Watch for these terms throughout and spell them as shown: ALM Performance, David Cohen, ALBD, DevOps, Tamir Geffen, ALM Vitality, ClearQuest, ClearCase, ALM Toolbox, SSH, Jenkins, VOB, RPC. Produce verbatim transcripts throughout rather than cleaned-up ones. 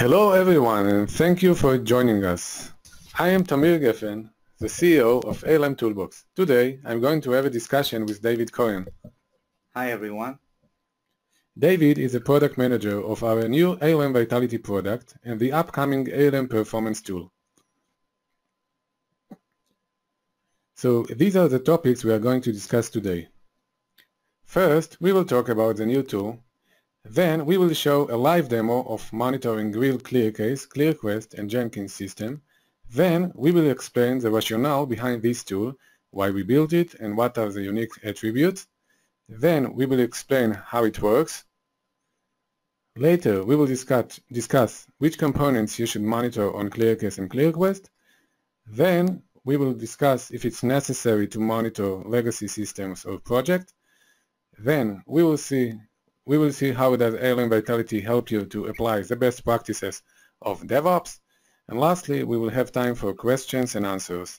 Hello everyone, and thank you for joining us. I am Tamir Geffen, the C E O of A L M Toolbox. Today I'm going to have a discussion with David Cohen. Hi everyone. David is a product manager of our new A L M Vitality product and the upcoming A L M Performance tool. So these are the topics we are going to discuss today. First, we will talk about the new tool. Then we will show a live demo of monitoring real ClearCase, ClearQuest and Jenkins system. Then we will explain the rationale behind this tool, why we built it and what are the unique attributes. Then we will explain how it works. Later we will discuss, discuss which components you should monitor on ClearCase and ClearQuest. Then we will discuss if it's necessary to monitor legacy systems or projects. Then we will see We will see how does A L M Vitality help you to apply the best practices of DevOps, and lastly we will have time for questions and answers.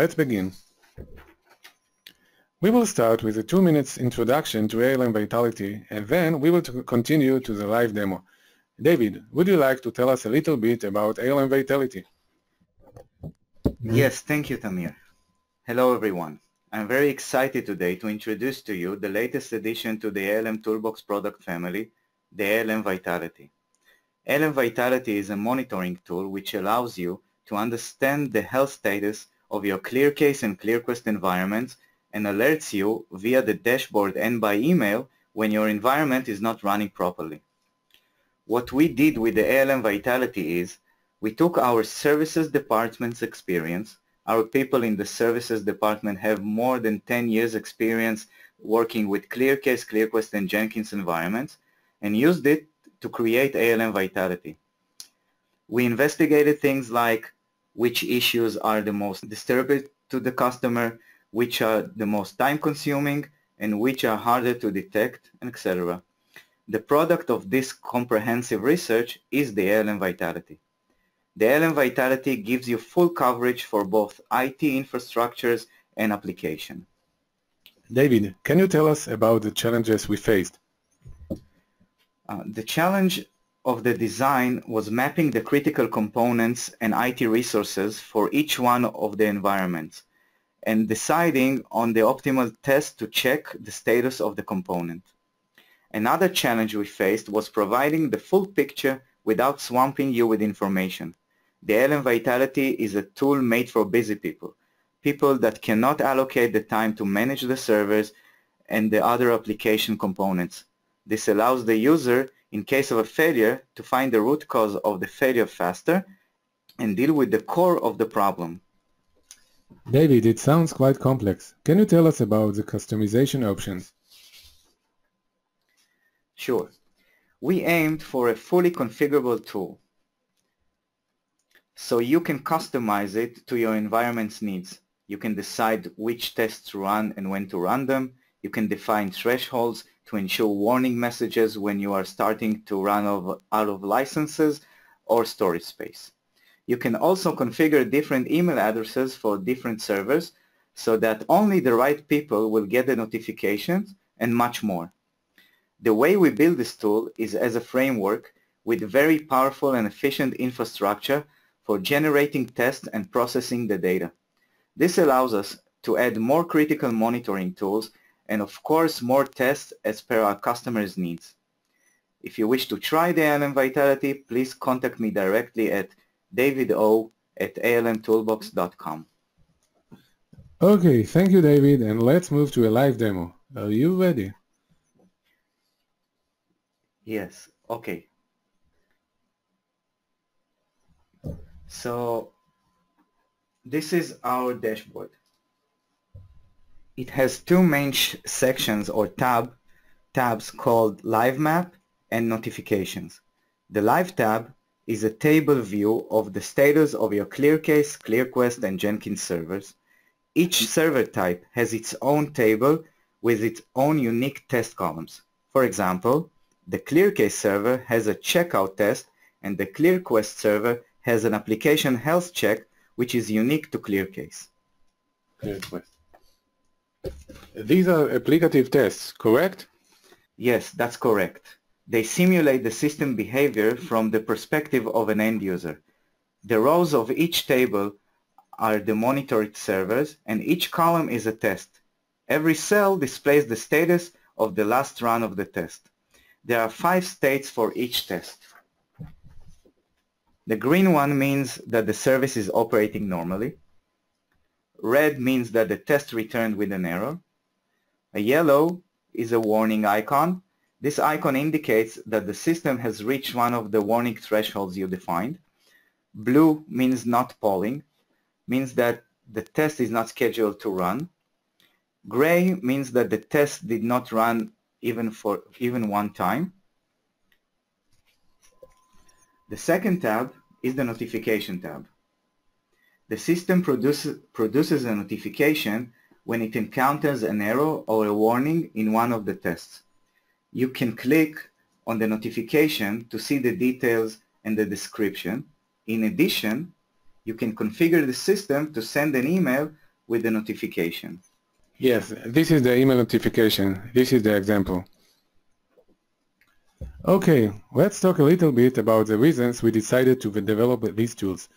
Let's begin. We will start with a two minutes introduction to A L M Vitality, and then we will continue to the live demo. David, would you like to tell us a little bit about A L M Vitality? Yes, thank you, Tamir. Hello everyone. I'm very excited today to introduce to you the latest addition to the A L M Toolbox product family, the A L M Vitality. A L M Vitality is a monitoring tool which allows you to understand the health status of your ClearCase and ClearQuest environments and alerts you via the dashboard and by email when your environment is not running properly. What we did with the A L M Vitality is we took our services department's experience. Our people in the services department have more than ten years experience working with ClearCase, ClearQuest and Jenkins environments, and used it to create A L M Vitality. We investigated things like which issues are the most disturbing to the customer, which are the most time consuming, and which are harder to detect, et cetera. The product of this comprehensive research is the A L M Vitality. The A L M Vitality gives you full coverage for both I T infrastructures and application. David, can you tell us about the challenges we faced? Uh, the challenge of the design was mapping the critical components and I T resources for each one of the environments and deciding on the optimal test to check the status of the component. Another challenge we faced was providing the full picture without swamping you with information. The A L M Vitality is a tool made for busy people, people that cannot allocate the time to manage the servers and the other application components. This allows the user, in case of a failure, to find the root cause of the failure faster and deal with the core of the problem. David, it sounds quite complex. Can you tell us about the customization options? Sure. We aimed for a fully configurable tool, so you can customize it to your environment's needs. You can decide which tests to run and when to run them. You can define thresholds to ensure warning messages when you are starting to run out of licenses or storage space. You can also configure different email addresses for different servers so that only the right people will get the notifications, and much more. The way we build this tool is as a framework with very powerful and efficient infrastructure for generating tests and processing the data. This allows us to add more critical monitoring tools and of course more tests as per our customers' needs. If you wish to try the A L M Vitality, please contact me directly at david o at a l m toolbox dot com. Okay, thank you David, and let's move to a live demo. Are you ready? Yes, okay. So this is our dashboard. It has two main sections or tab, tabs called Live Map and Notifications. The Live tab is a table view of the status of your ClearCase, ClearQuest and Jenkins servers. Each server type has its own table with its own unique test columns. For example, the ClearCase server has a checkout test and the ClearQuest server has an application health check, which is unique to ClearCase. ClearQuest. These are applicative tests, correct? Yes, that's correct. They simulate the system behavior from the perspective of an end user. The rows of each table are the monitored servers, and each column is a test. Every cell displays the status of the last run of the test. There are five states for each test. The green one means that the service is operating normally. Red means that the test returned with an error. A yellow is a warning icon. This icon indicates that the system has reached one of the warning thresholds you defined. Blue means not polling, means that the test is not scheduled to run. Gray means that the test did not run even for even one time. The second tab is the notification tab. The system produces, produces a notification when it encounters an error or a warning in one of the tests. You can click on the notification to see the details and the description. In addition, you can configure the system to send an email with the notification. Yes, this is the email notification. This is the example. Okay, let's talk a little bit about the reasons we decided to develop these tools.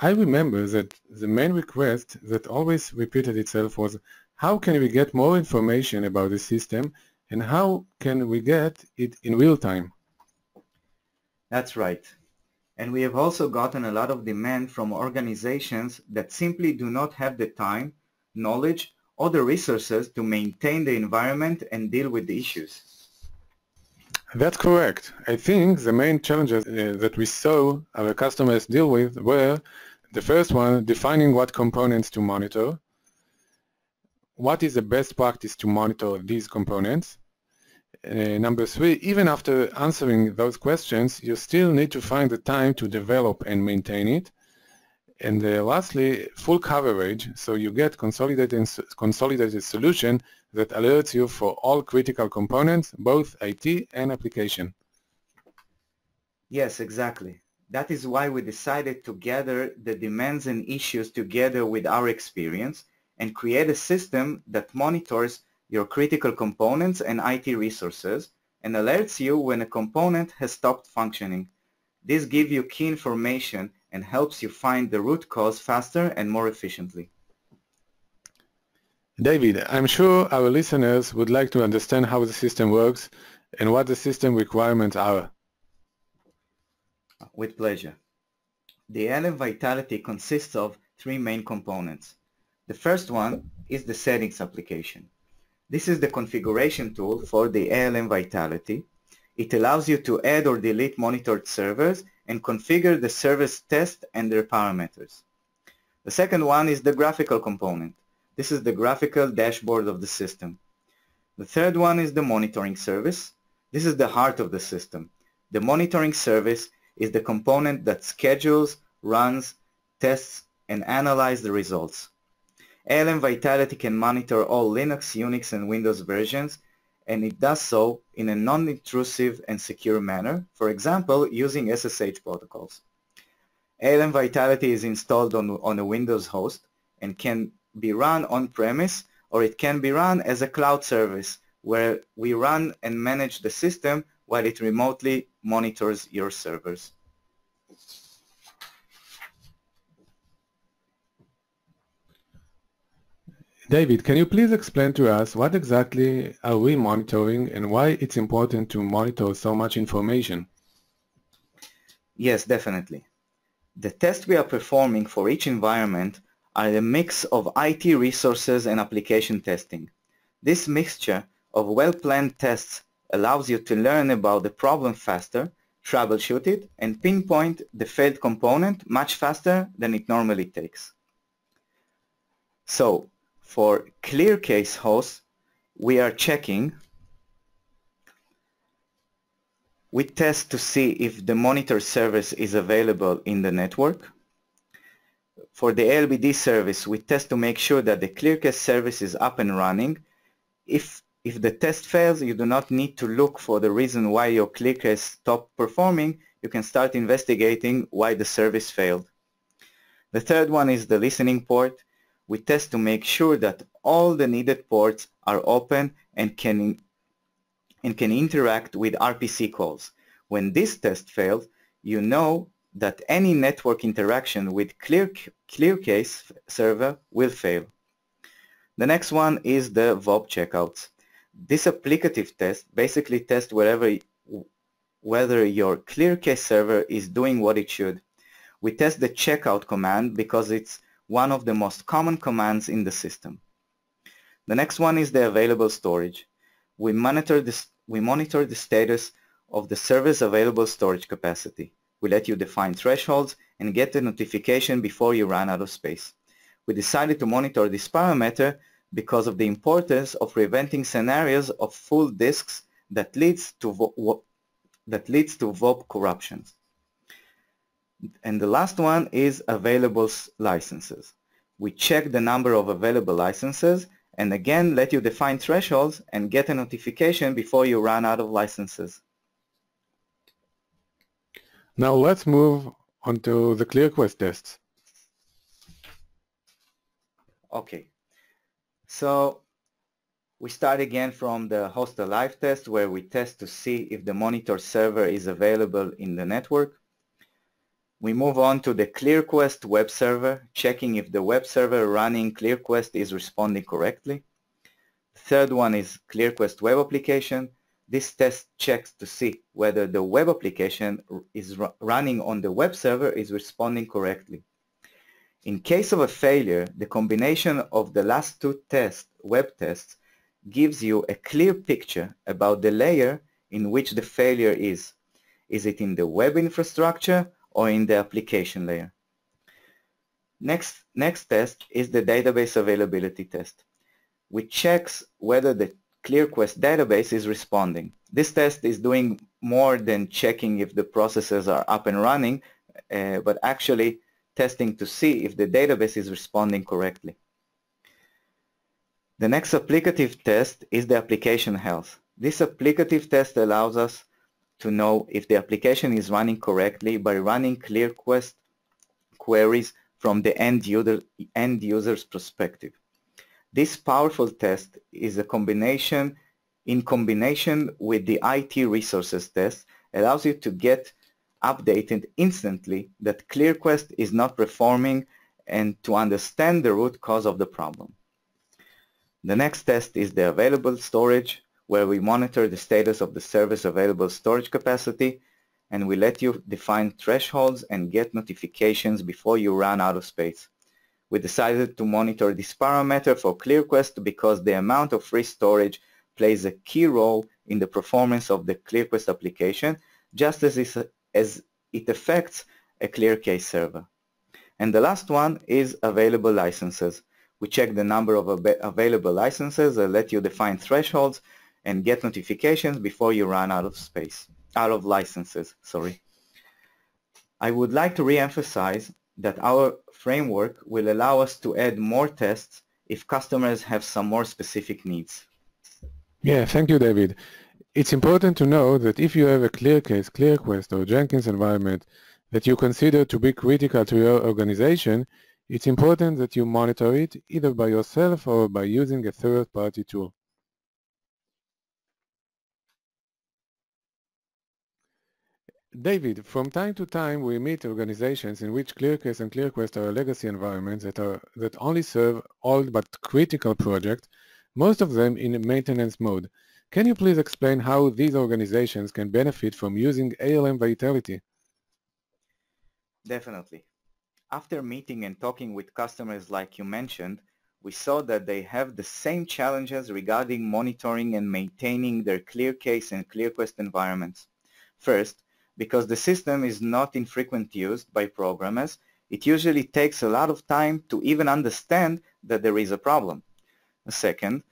I remember that the main request that always repeated itself was, how can we get more information about the system and how can we get it in real time? That's right. And we have also gotten a lot of demand from organizations that simply do not have the time, knowledge, or the resources to maintain the environment and deal with the issues. That's correct. I think the main challenges uh, that we saw our customers deal with were, the first one, defining what components to monitor, what is the best practice to monitor these components. Uh, number three, even after answering those questions, you still need to find the time to develop and maintain it. And uh, lastly, full coverage, so you get consolidated, consolidated solution that alerts you for all critical components, both I T and application. Yes, exactly. That is why we decided to gather the demands and issues together with our experience and create a system that monitors your critical components and I T resources and alerts you when a component has stopped functioning. This gives you key information and helps you find the root cause faster and more efficiently. David, I'm sure our listeners would like to understand how the system works and what the system requirements are. With pleasure. The A L M Vitality consists of three main components. The first one is the settings application. This is the configuration tool for the A L M Vitality. It allows you to add or delete monitored servers and configure the service test and their parameters. The second one is the graphical component. This is the graphical dashboard of the system. The third one is the monitoring service. This is the heart of the system. The monitoring service is the component that schedules, runs, tests, and analyzes the results. A L M Vitality can monitor all Linux, Unix, and Windows versions, and it does so in a non-intrusive and secure manner, for example, using S S H protocols. A L M Vitality is installed on, on a Windows host and can be run on-premise, or it can be run as a cloud service where we run and manage the system while it remotely monitors your servers. David, can you please explain to us what exactly are we monitoring and why it's important to monitor so much information? Yes, definitely. The tests we are performing for each environment are a mix of I T resources and application testing. This mixture of well-planned tests allows you to learn about the problem faster, troubleshoot it, and pinpoint the failed component much faster than it normally takes. So, for ClearCase hosts, we are checking. We test to see if the monitor service is available in the network. For the A L B D service, we test to make sure that the ClearCase service is up and running. If, if the test fails, you do not need to look for the reason why your ClearCase stopped performing. You can start investigating why the service failed. The third one is the listening port. We test to make sure that all the needed ports are open and can and can interact with R P C calls. When this test fails, you know that any network interaction with Clear, ClearCase server will fail. The next one is the V O B checkouts. This applicative test basically tests wherever, whether your ClearCase server is doing what it should. We test the checkout command because it's one of the most common commands in the system. The next one is the available storage. We monitor the, we monitor the status of the server's available storage capacity. We let you define thresholds and get the notification before you run out of space. We decided to monitor this parameter because of the importance of preventing scenarios of full disks that leads to vo that leads to V O B corruptions. And the last one is available licenses. We check the number of available licenses and again let you define thresholds and get a notification before you run out of licenses. Now let's move on to the ClearQuest tests. Okay, so we start again from the host alive test, where we test to see if the monitor server is available in the network. We move on to the ClearQuest web server, checking if the web server running ClearQuest is responding correctly. The third one is ClearQuest web application. This test checks to see whether the web application is running on the web server is responding correctly. In case of a failure, the combination of the last two tests, web tests, gives you a clear picture about the layer in which the failure is. Is it in the web infrastructure or in the application layer? Next, next test is the database availability test, which checks whether the ClearQuest database is responding. This test is doing more than checking if the processes are up and running, uh, but actually testing to see if the database is responding correctly. The next applicative test is the application health. This applicative test allows us to know if the application is running correctly by running ClearQuest queries from the end user, end user's perspective. This powerful test is a combination, in combination with the I T resources test, allows you to get updated instantly that ClearQuest is not performing and to understand the root cause of the problem. The next test is the available storage, where we monitor the status of the service available storage capacity, and we let you define thresholds and get notifications before you run out of space. We decided to monitor this parameter for ClearQuest because the amount of free storage plays a key role in the performance of the ClearQuest application, just as it affects a ClearCase server. And the last one is available licenses. We check the number of available licenses and let you define thresholds and get notifications before you run out of space, out of licenses, sorry. I would like to re-emphasize that our framework will allow us to add more tests if customers have some more specific needs. Yeah, thank you, David. It's important to know that if you have a ClearCase, ClearQuest, or Jenkins environment that you consider to be critical to your organization, it's important that you monitor it either by yourself or by using a third-party tool. David, from time to time we meet organizations in which ClearCase and ClearQuest are legacy environments that, are, that only serve old but critical projects, most of them in maintenance mode. Can you please explain how these organizations can benefit from using A L M Vitality? Definitely. After meeting and talking with customers like you mentioned, we saw that they have the same challenges regarding monitoring and maintaining their ClearCase and ClearQuest environments. First, because the system is not in frequent use by programmers, it usually takes a lot of time to even understand that there is a problem. Second,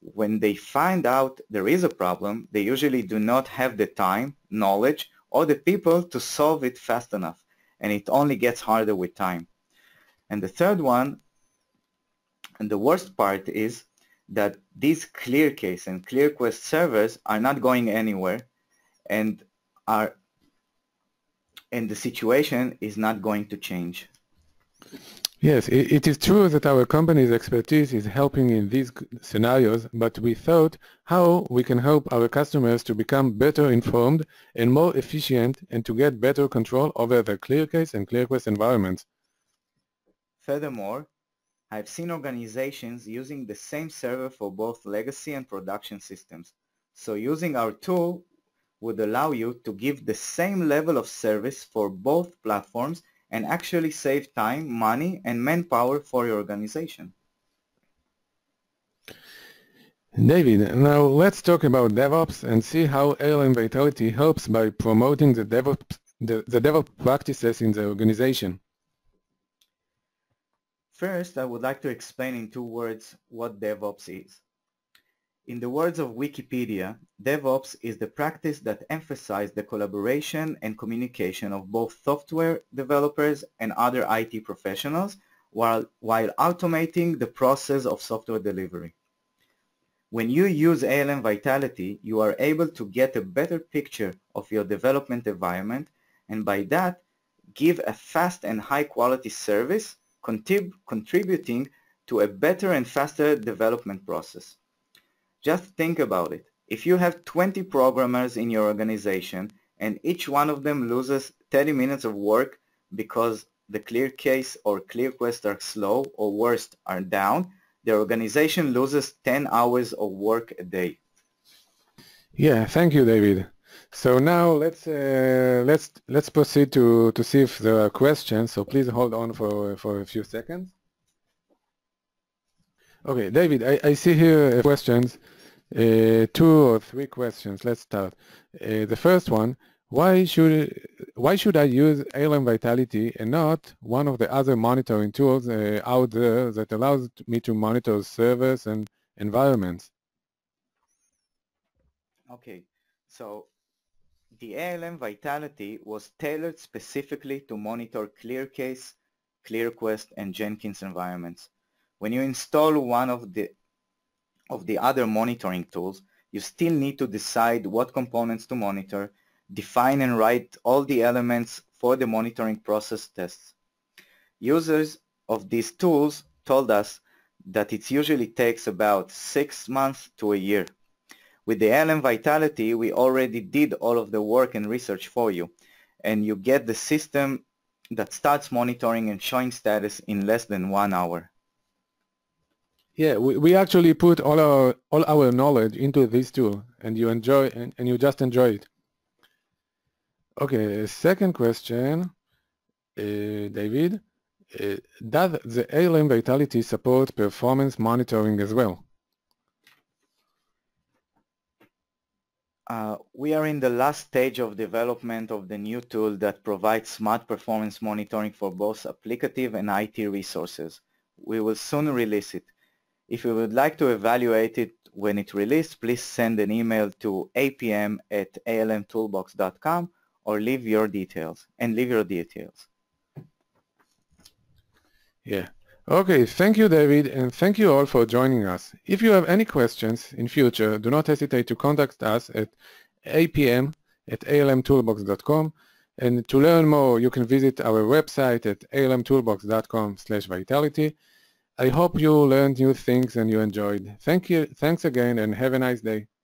when they find out there is a problem, they usually do not have the time, knowledge, or the people to solve it fast enough, and it only gets harder with time. And the third one, and the worst part, is that these ClearCase and ClearQuest servers are not going anywhere and are And the situation is not going to change. Yes, it, it is true that our company's expertise is helping in these scenarios, but we thought how we can help our customers to become better informed and more efficient and to get better control over their ClearCase and ClearQuest environments. Furthermore, I've seen organizations using the same server for both legacy and production systems. So using our tool would allow you to give the same level of service for both platforms and actually save time, money, and manpower for your organization. David, now let's talk about DevOps and see how A L M Vitality helps by promoting the DevOps, the, the DevOps practices in the organization. First, I would like to explain in two words what DevOps is. In the words of Wikipedia, DevOps is the practice that emphasizes the collaboration and communication of both software developers and other I T professionals while, while automating the process of software delivery. When you use A L M Vitality, you are able to get a better picture of your development environment, and by that, give a fast and high-quality service Contrib- contributing to a better and faster development process. Just think about it. If you have twenty programmers in your organization and each one of them loses thirty minutes of work because the ClearCase or ClearQuest are slow or worse are down, the organization loses ten hours of work a day. Yeah, thank you, David. So now let's uh, let's let's proceed to to see if there are questions. So please hold on for for a few seconds. Okay, David, I, I see here questions, uh, two or three questions. Let's start. Uh, the first one: Why should why should I use A L M Vitality and not one of the other monitoring tools uh, out there that allows me to monitor servers and environments? Okay, so. The A L M Vitality was tailored specifically to monitor ClearCase, ClearQuest, and Jenkins environments. When you install one of the, of the other monitoring tools, you still need to decide what components to monitor, define and write all the elements for the monitoring process tests. Users of these tools told us that it usually takes about six months to a year. With the A L M Vitality, we already did all of the work and research for you, and you get the system that starts monitoring and showing status in less than one hour. Yeah, we, we actually put all our all our knowledge into this tool, and you enjoy and, and you just enjoy it. Okay, second question, uh, David, uh, does the A L M Vitality support performance monitoring as well? Uh, we are in the last stage of development of the new tool that provides smart performance monitoring for both applicative and I T resources. We will soon release it. If you would like to evaluate it when it's released, please send an email to A P M at A L M toolbox dot com or leave your details and leave your details. Yeah. Okay, thank you, David, and thank you all for joining us. If you have any questions in future, do not hesitate to contact us at A P M at A L M toolbox dot com, and to learn more, you can visit our website at A L M toolbox dot com slash vitality. I hope you learned new things and you enjoyed. Thank you, thanks again, and have a nice day.